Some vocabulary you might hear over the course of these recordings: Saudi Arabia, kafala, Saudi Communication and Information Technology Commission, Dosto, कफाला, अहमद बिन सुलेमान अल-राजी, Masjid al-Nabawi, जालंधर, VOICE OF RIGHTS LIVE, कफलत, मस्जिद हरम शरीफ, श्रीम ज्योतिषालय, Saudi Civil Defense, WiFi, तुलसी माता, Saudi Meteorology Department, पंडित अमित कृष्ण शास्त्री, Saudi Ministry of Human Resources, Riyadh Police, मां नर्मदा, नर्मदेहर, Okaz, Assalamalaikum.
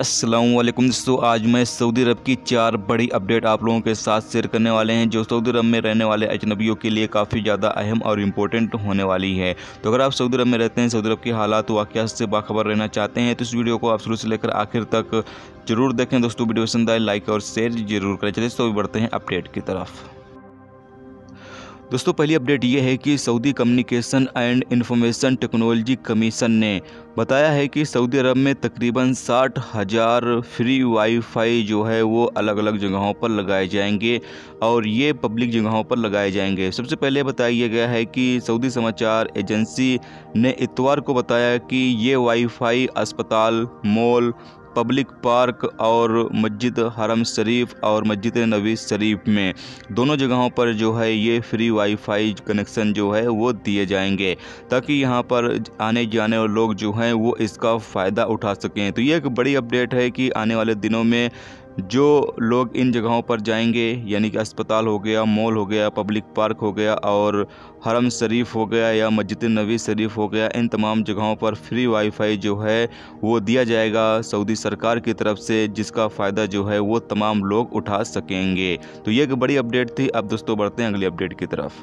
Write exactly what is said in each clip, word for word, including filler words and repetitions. अस्सलाम वालेकुम दोस्तों, आज मैं सऊदी अरब की चार बड़ी अपडेट आप लोगों के साथ शेयर करने वाले हैं जो सऊदी अरब में रहने वाले अजनबियों के लिए काफ़ी ज़्यादा अहम और इम्पोर्टेंट होने वाली है। तो अगर आप सऊदी अरब में रहते हैं, सऊदी अरब के हालात वाक़ियात से बाखबर रहना चाहते हैं तो इस वीडियो को आप शुरू से लेकर आखिर तक जरूर देखें। दोस्तों वीडियो पसंद आए लाइक और शेयर जरूर करें। चलिए तो बढ़ते हैं अपडेट की तरफ। दोस्तों पहली अपडेट ये है कि Saudi communication and information technology commission ने बताया है कि सऊदी अरब में तकरीबन साठ हज़ार फ्री वाईफाई जो है वो अलग अलग जगहों पर लगाए जाएंगे और ये पब्लिक जगहों पर लगाए जाएंगे। सबसे पहले बताया गया है कि सऊदी समाचार एजेंसी ने इतवार को बताया कि ये वाईफाई अस्पताल, मॉल, पब्लिक पार्क और मस्जिद हरम शरीफ और मस्जिद नबी शरीफ में दोनों जगहों पर जो है ये फ्री वाईफाई कनेक्शन जो है वो दिए जाएंगे ताकि यहाँ पर आने जाने वाले लोग जो हैं वो इसका फ़ायदा उठा सकें। तो ये एक बड़ी अपडेट है कि आने वाले दिनों में जो लोग इन जगहों पर जाएंगे यानी कि अस्पताल हो गया, मॉल हो गया, पब्लिक पार्क हो गया और हरम शरीफ हो गया या मस्जिद नबी शरीफ हो गया, इन तमाम जगहों पर फ्री वाईफाई जो है वो दिया जाएगा सऊदी सरकार की तरफ से, जिसका फ़ायदा जो है वो तमाम लोग उठा सकेंगे। तो ये एक बड़ी अपडेट थी। अब दोस्तों बढ़ते हैं अगली अपडेट की तरफ।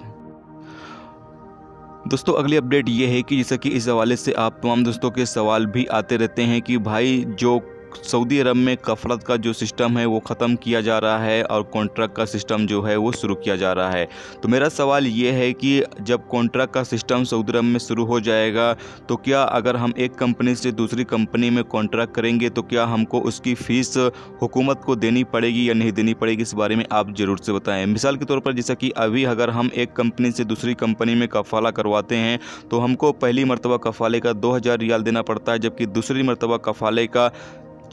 दोस्तों अगली अपडेट ये है कि जैसा कि इस हवाले से आप तमाम दोस्तों के सवाल भी आते रहते हैं कि भाई जो सऊदी अरब में कफलत का जो सिस्टम है वो ख़त्म किया जा रहा है और कॉन्ट्रैक्ट का सिस्टम जो है वो शुरू किया जा रहा है, तो मेरा सवाल ये है कि जब कॉन्ट्रैक्ट का सिस्टम सऊदी अरब में शुरू हो जाएगा तो क्या अगर हम एक कंपनी से दूसरी कंपनी में कॉन्ट्रैक्ट करेंगे तो क्या हमको उसकी फ़ीस हुकूमत को देनी पड़ेगी या नहीं देनी पड़ेगी, इस बारे में आप ज़रूर से बताएँ। मिसाल के तौर पर जैसा कि अभी अगर हम एक कंपनी से दूसरी कंपनी में कफाला करवाते हैं तो हमको पहली मरतबा कफाले का दो हज़ार रियाल देना पड़ता है, जबकि दूसरी मरतबा कफाले का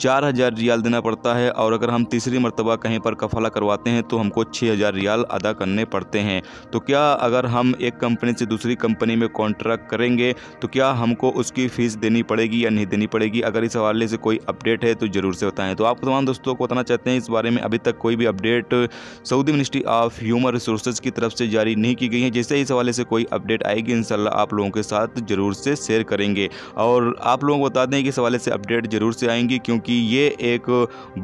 चार हज़ार रियाल देना पड़ता है और अगर हम तीसरी मरतबा कहीं पर कफाला करवाते हैं तो हमको छः हज़ार रियाल अदा करने पड़ते हैं। तो क्या अगर हम एक कंपनी से दूसरी कंपनी में कॉन्ट्रैक्ट करेंगे तो क्या हमको उसकी फ़ीस देनी पड़ेगी या नहीं देनी पड़ेगी, अगर इस हवाले से कोई अपडेट है तो ज़रूर से बताएं। तो आप तमाम दोस्तों को बताना चाहते हैं इस बारे में अभी तक कोई भी update Saudi ministry of human resources की तरफ से जारी नहीं की गई है। जैसे इस हवाले से कोई अपडेट आएगी इंशाल्लाह आप लोगों के साथ ज़रूर से शेयर करेंगे और आप लोगों को बता दें कि इस हवाले से अपडेट ज़रूर से आएंगी क्योंकि कि ये एक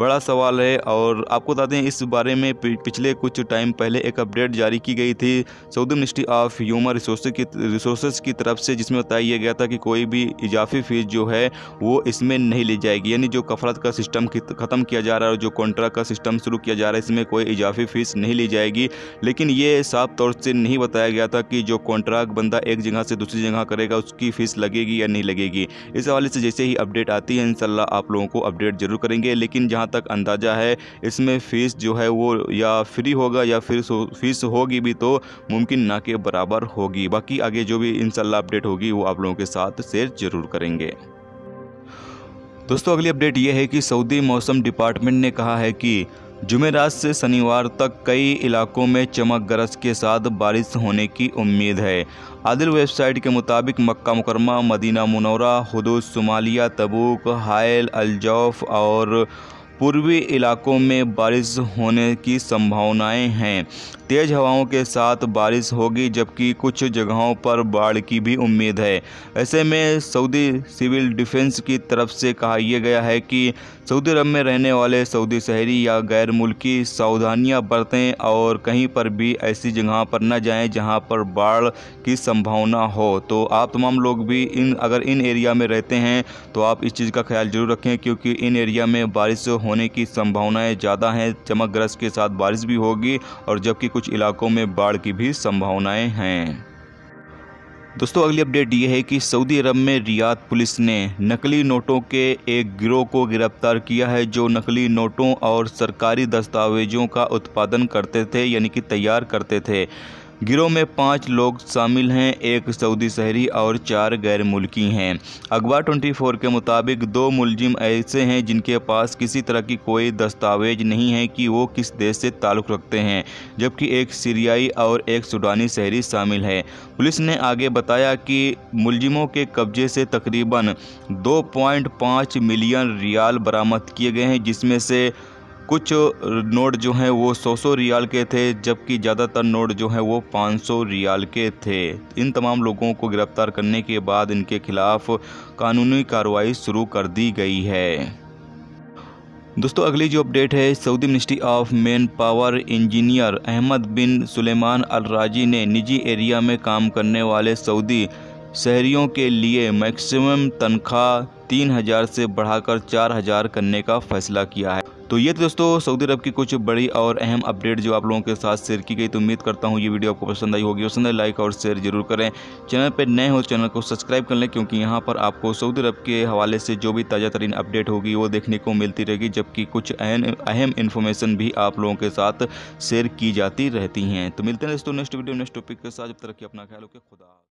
बड़ा सवाल है। और आपको बता दें इस बारे में पिछले कुछ टाइम पहले एक अपडेट जारी की गई थी Saudi ministry of human resource की रिसोर्सेज की तरफ से, जिसमें बताया गया था कि कोई भी इजाफी फ़ीस जो है वो इसमें नहीं ली जाएगी, यानी जो कफलत का सिस्टम ख़त्म किया जा रहा है और जो कॉन्ट्रैक्ट का सिस्टम शुरू किया जा रहा है इसमें कोई इजाफी फ़ीस नहीं ली जाएगी। लेकिन ये साफ तौर से नहीं बताया गया था कि जो कॉन्ट्रैक्ट बंदा एक जगह से दूसरी जगह करेगा उसकी फ़ीस लगेगी या नहीं लगेगी। इस हवाले से जैसे ही अपडेट आती है इंशाल्लाह आप लोगों को अपडेट जरूर करेंगे। लेकिन जहां तक अंदाज़ा है इसमें फ़ीस जो है वो या फ्री होगा या फिर फीस होगी भी तो मुमकिन ना के बराबर होगी। बाकी आगे जो भी इंशाल्लाह अपडेट होगी वो आप लोगों के साथ शेयर जरूर करेंगे। दोस्तों अगली अपडेट ये है कि सऊदी मौसम डिपार्टमेंट ने कहा है कि जुमेरात से शनिवार तक कई इलाकों में चमक गरज के साथ बारिश होने की उम्मीद है। आदिल वेबसाइट के मुताबिक मक्का मुकरमा, मदीना मुनौरा, हुदूद सुमालिया, तबूक, हायल, अलजौफ और पूर्वी इलाकों में बारिश होने की संभावनाएं हैं। तेज़ हवाओं के साथ बारिश होगी जबकि कुछ जगहों पर बाढ़ की भी उम्मीद है। ऐसे में सऊदी सिविल डिफेंस की तरफ से कहा यह गया है कि सऊदी अरब में रहने वाले सऊदी शहरी या गैर मुल्की सावधानियां बरतें और कहीं पर भी ऐसी जगह पर न जाएं जहां पर बाढ़ की संभावना हो। तो आप तमाम लोग भी इन अगर इन एरिया में रहते हैं तो आप इस चीज़ का ख्याल जरूर रखें क्योंकि इन एरिया में बारिश होने की संभावनाएँ ज़्यादा हैं। चमक गरज के साथ बारिश भी होगी और जबकि कुछ इलाकों में बाढ़ की भी संभावनाएं हैं। दोस्तों अगली अपडेट ये है कि सऊदी अरब में रियाद पुलिस ने नकली नोटों के एक गिरोह को गिरफ्तार किया है जो नकली नोटों और सरकारी दस्तावेजों का उत्पादन करते थे यानी कि तैयार करते थे। गिरोह में पाँच लोग शामिल हैं, एक सऊदी शहरी और चार गैर मुल्की हैं। अखबार चौबीस के मुताबिक दो मुलजिम ऐसे हैं जिनके पास किसी तरह की कोई दस्तावेज नहीं है कि वो किस देश से ताल्लुक़ रखते हैं, जबकि एक सीरियाई और एक सूडानी शहरी शामिल है। पुलिस ने आगे बताया कि मुलजिमों के कब्जे से तकरीबन दो पॉइंट पाँच मिलियन रियाल बरामद किए गए हैं, जिसमें से कुछ नोट जो हैं वो सौ सौ रियाल के थे जबकि ज़्यादातर नोट जो हैं वो पाँच सौ रियाल के थे। इन तमाम लोगों को गिरफ्तार करने के बाद इनके खिलाफ कानूनी कार्रवाई शुरू कर दी गई है। दोस्तों अगली जो अपडेट है, Saudi ministry of man power engineer अहमद बिन सुलेमान अल-राजी ने निजी एरिया में काम करने वाले सऊदी शहरियों के लिए मैक्सिमम तनख्वाह तीन हज़ार से बढ़ाकर चार हज़ार करने का फैसला किया है। तो ये दोस्तों सऊदी अरब की कुछ बड़ी और अहम अपडेट जो आप लोगों के साथ शेयर की गई। तो उम्मीद करता हूँ ये वीडियो आपको पसंद आई होगी। पसंद आए लाइक और शेयर जरूर करें। चैनल पर नए हो चैनल को सब्सक्राइब कर लें, क्योंकि यहाँ पर आपको सऊदी अरब के हवाले से जो भी ताज़ा तरीन अपडेट होगी वो देखने को मिलती रहेगी, जबकि कुछ अहम इन्फॉर्मेशन भी आप लोगों के साथ शेयर की जाती रहती हैं। तो मिलते हैं दोस्तों नेक्स्ट वीडियो नेक्स्ट टॉपिक के साथ। जब तक कि अपना ख्याल रखिए, खुदा।